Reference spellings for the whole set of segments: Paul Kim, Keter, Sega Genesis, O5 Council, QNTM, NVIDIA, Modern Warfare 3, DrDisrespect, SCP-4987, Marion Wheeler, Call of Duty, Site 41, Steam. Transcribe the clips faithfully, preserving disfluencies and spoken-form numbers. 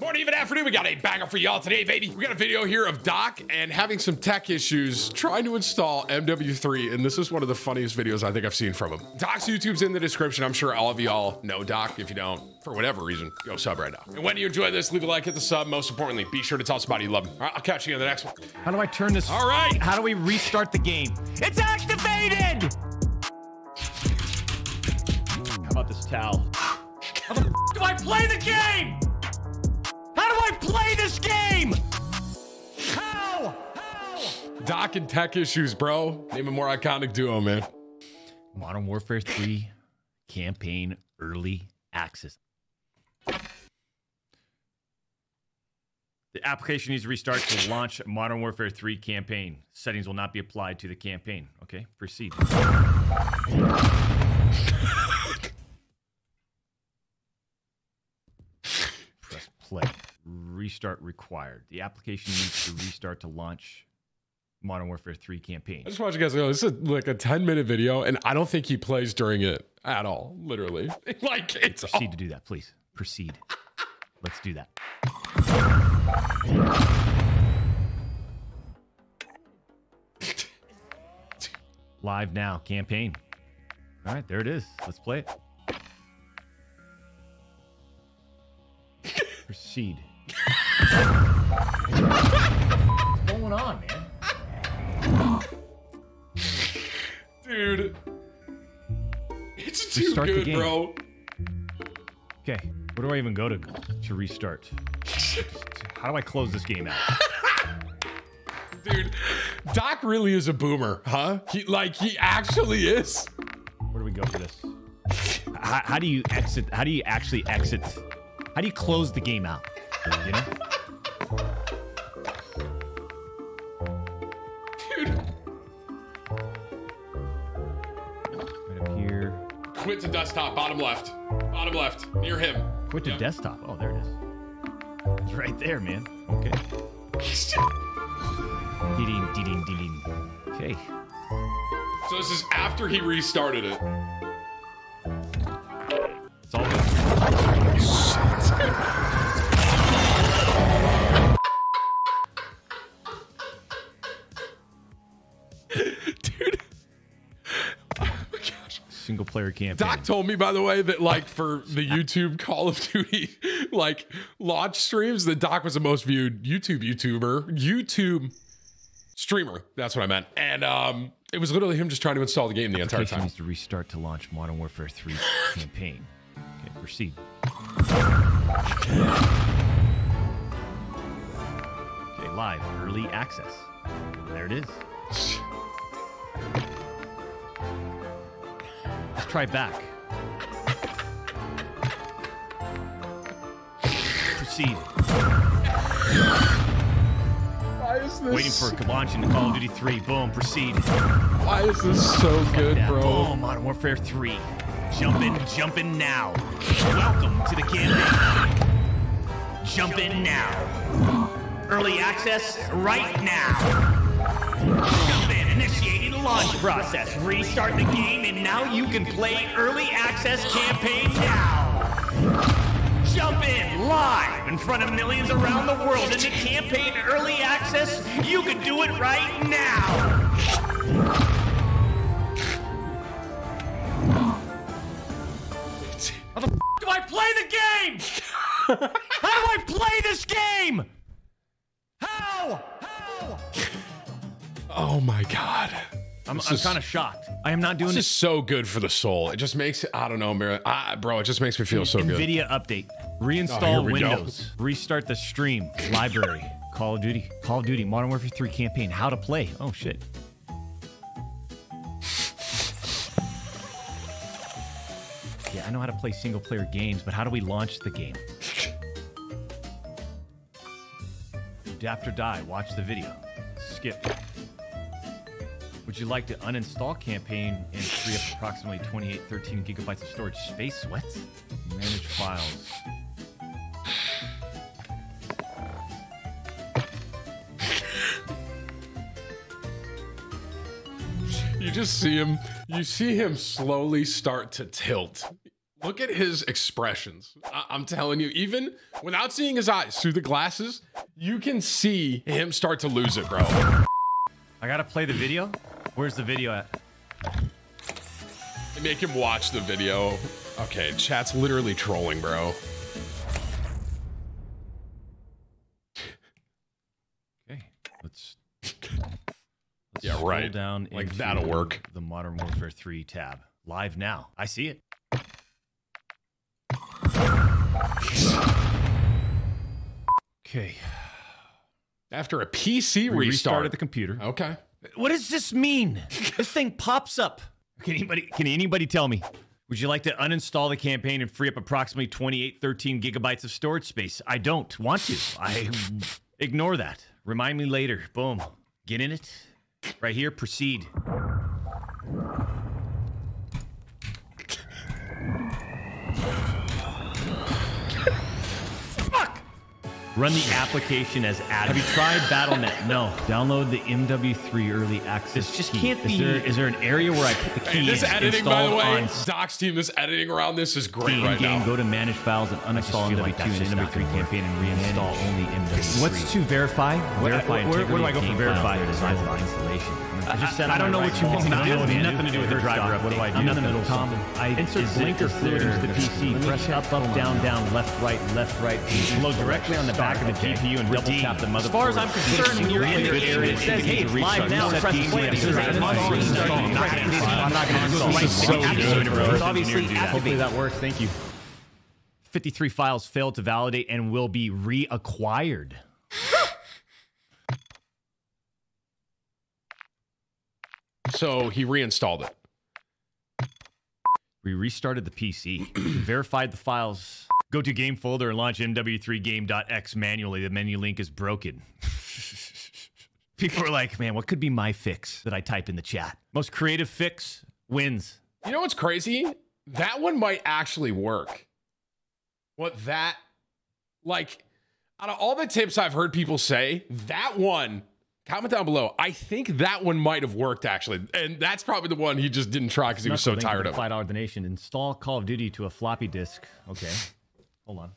Morning, even afternoon, we got a banger for y'all today, baby. We got a video here of Doc and having some tech issues trying to install M W three, and this is one of the funniest videos I think I've seen from him. Doc's YouTube's in the description. I'm sure all of y'all know Doc. If you don't, for whatever reason, go sub right now. And when you enjoy this, leave a like, hit the sub. Most importantly, be sure to tell somebody you love them. All right, I'll catch you in the next one. How do I turn this? All right. How do we restart the game? It's activated! How about this towel? How the f do I play the game? How do I play this game? How? How? Doc and tech issues, bro. Name a more iconic duo, man. Modern Warfare three campaign early access. The application needs to restart to launch Modern Warfare three campaign. Settings will not be applied to the campaign. Okay, proceed. Press play. Restart required. The application needs to restart to launch Modern Warfare three campaign. I just want you guys to know, this is like a ten minute video, and I don't think he plays during it at all, literally. Like, it's Proceed all. to do that, please. Proceed. Let's do that. Live now, campaign. All right, there it is. Let's play it. Proceed. What's going on, man? Dude. It's too restart good, bro. Okay, where do I even go to to restart? How do I close this game out? Dude, Doc really is a boomer, huh? He, like, he actually is. Where do we go for this? How, how do you exit? How do you actually exit? How do you close the game out? You know? Dude. Right up here. Quit to desktop, bottom left. Bottom left, near him. Quit to yep. desktop. Oh, there it is. It's right there, man. Okay. De-ding, de-ding, de-ding. Okay. So this is after he restarted it. It's all good. Dude. Oh my gosh. Single player campaign. Doc told me, by the way, that like for the YouTube Call of Duty like launch streams, that Doc was the most viewed YouTube YouTuber, YouTube streamer. That's what I meant. And um it was literally him just trying to install the game the entire time. Needs to restart to launch Modern Warfare three campaign. Okay, proceed. Okay, live early access. There it is. Let's try back. Proceed. Why is this? Waiting for launch into Call of Duty three. Boom. Proceed. Why is this so Just good, like bro? Boom. Modern Warfare three. Jumping, jumping now. Welcome to the campaign. Jumping now. Early access right now. Jumping, initiating launch process. Restart the game, and now you can play early access campaign now. Jump in live in front of millions around the world into campaign early access. You can do it right now. How the f do I play the game? How do I play this game? How? How? Oh my God. I'm, I'm kind of shocked. I am not doing this. This is so good for the soul. It just makes, I don't know, Mira, I, bro, it just makes me feel so good. NVIDIA update. Reinstall oh, we Windows. Go. Restart the stream. Library. Call of Duty. Call of Duty. Modern Warfare three campaign. How to play. Oh, shit. Yeah, I know how to play single player games, but how do we launch the game? Adapt or die, watch the video. Skip. Would you like to uninstall campaign and free up approximately twenty-eight, thirteen gigabytes of storage space? What? Manage files. You just see him, you see him slowly start to tilt. Look at his expressions. I I'm telling you, even without seeing his eyes through the glasses, you can see him start to lose it, bro. I gotta play the video. Where's the video at? They make him watch the video. Okay, chat's literally trolling, bro. Okay, let's, let's yeah, right down like that'll work. The Modern Warfare three tab live now. I see it. Okay. After a P C restart, restarted the computer. Okay. What does this mean? This thing pops up. Can anybody can anybody tell me? Would you like to uninstall the campaign and free up approximately twenty-eight, thirteen gigabytes of storage space? I don't want to. I ignore that. Remind me later. Boom. Get in it. Right here, proceed. Fuck! Run the application as add. Have you tried Battle dot net? No. Download the M W three early access. This just key. Can't be. Is there, is there an area where I put the key? Hey, this editing, by the way, Doc's team, this editing around this is great game, right game, now. Go to manage files and uninstall M W two like and M W three campaign and reinstall only M W three. What's to verify? What, verify I, where, where do I go for verify? Installation. I, just I, I don't know what you want. It has nothing to do with the driver. What do I do? I'm in the middle. Tom, I insert blinker fluid into the P C. Press up, up, down, down, left, right, left, right. Load directly on the back of the G P U and double tap the motherboard. As far as I'm concerned, you're in your area. It says, hey, it's live now. Press play. This is an uninstall. I'm not going to install. It's obviously activated. Hopefully that works. Thank you. fifty-three files failed to validate and will be reacquired. So he reinstalled it. We restarted the P C, verified the files. Go to game folder and launch M W three game dot x manually. The menu link is broken. People are like, man, what could be my fix that I type in the chat? Most creative fix wins. You know what's crazy? That one might actually work. What that, like, out of all the tips I've heard people say, that one... Comment down below. I think that one might have worked, actually. And that's probably the one he just didn't try because he was so tired of it. five dollar donation. Install Call of Duty to a floppy disk. Okay. Hold on.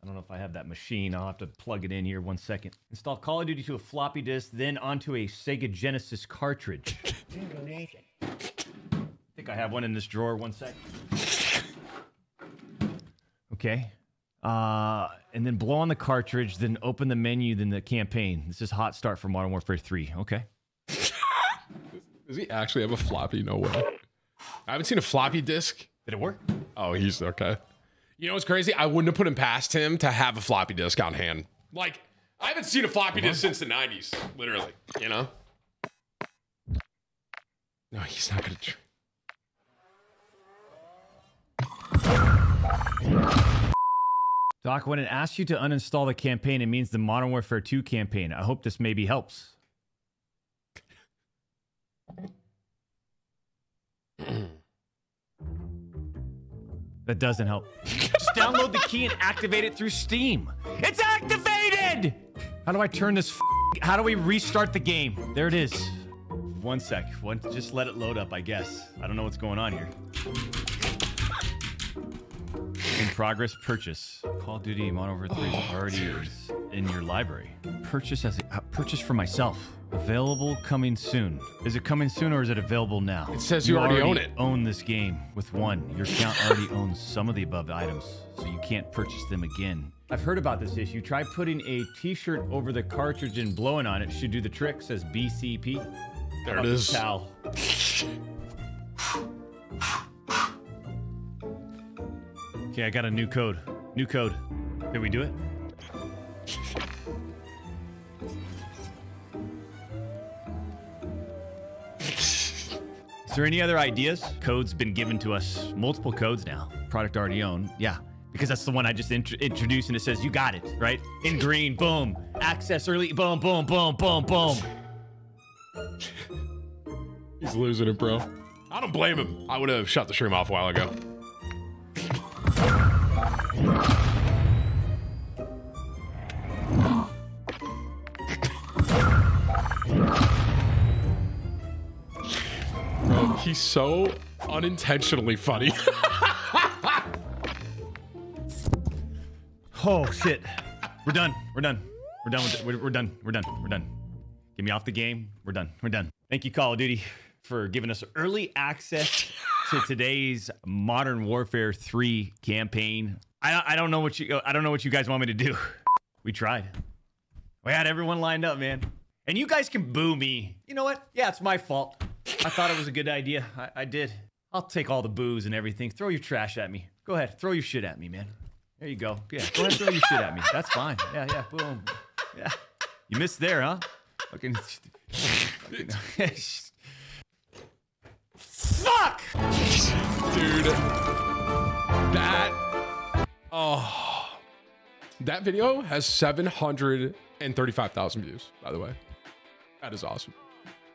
I don't know if I have that machine. I'll have to plug it in here. One second. Install Call of Duty to a floppy disk, then onto a Sega Genesis cartridge. I think I have one in this drawer. One second. Okay. Uh... And then blow on the cartridge, then open the menu, then the campaign. This is hot start for Modern Warfare three. Okay. Does he actually have a floppy? No way. I haven't seen a floppy disk. Did it work? Oh, he's okay. You know what's crazy? I wouldn't have put him past him to have a floppy disk on hand. Like, I haven't seen a floppy disk since the nineties, literally, you know? No, he's not going to... Doc, when it asks you to uninstall the campaign, it means the Modern Warfare two campaign. I hope this maybe helps. That doesn't help. Just download the key and activate it through Steam. It's activated! How do I turn this? F How do we restart the game? There it is. One sec. One, just let it load up, I guess. I don't know what's going on here. In progress, purchase. Call of Duty Modern Warfare three oh, already dude. is in your library. Purchase as a, uh, purchase for myself. Available coming soon. Is it coming soon or is it available now? It says you, you already, already own it. Own this game with one. Your account already owns some of the above items, so you can't purchase them again. I've heard about this issue. Try putting a T-shirt over the cartridge and blowing on it. Should do the trick. Says B C P. There it is. Towel. Okay, I got a new code. New code. Did we do it? Is there any other ideas? Code's been given to us. Multiple codes now. Product already owned. Yeah, because that's the one I just int introduced and it says, you got it, right? In green, boom. Access early, boom, boom, boom, boom, boom. He's losing it, bro. I don't blame him. I would have shut the stream off a while ago. Bro, he's so unintentionally funny. Oh shit. We're done. We're done. We're done with it. We're, we're done. We're done. We're done. Get me off the game. We're done. We're done. Thank you, Call of Duty, for giving us early access to today's Modern Warfare three campaign. I, I don't know what you I don't know what you guys want me to do. We tried. We had everyone lined up, man. And you guys can boo me. You know what? Yeah, it's my fault. I thought it was a good idea. I, I did. I'll take all the boos and everything. Throw your trash at me. Go ahead. Throw your shit at me, man. There you go. Yeah, go ahead and throw your shit at me. That's fine. Yeah, yeah. Boom. Yeah. You missed there, huh? Fucking. fucking Fuck! Dude. That. Oh. That video has seven hundred thirty-five thousand views, by the way. That is awesome.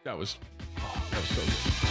That was. Oh, that was so good.